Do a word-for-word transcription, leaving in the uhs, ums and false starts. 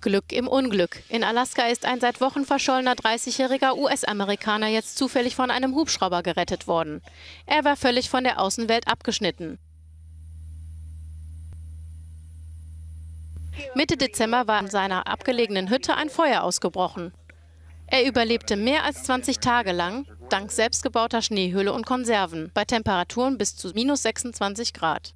Glück im Unglück. In Alaska ist ein seit Wochen verschollener dreißigjähriger U S-Amerikaner jetzt zufällig von einem Hubschrauber gerettet worden. Er war völlig von der Außenwelt abgeschnitten. Mitte Dezember war in seiner abgelegenen Hütte ein Feuer ausgebrochen. Er überlebte mehr als zwanzig Tage lang, dank selbstgebauter Schneehöhle und Konserven, bei Temperaturen bis zu minus sechsundzwanzig Grad.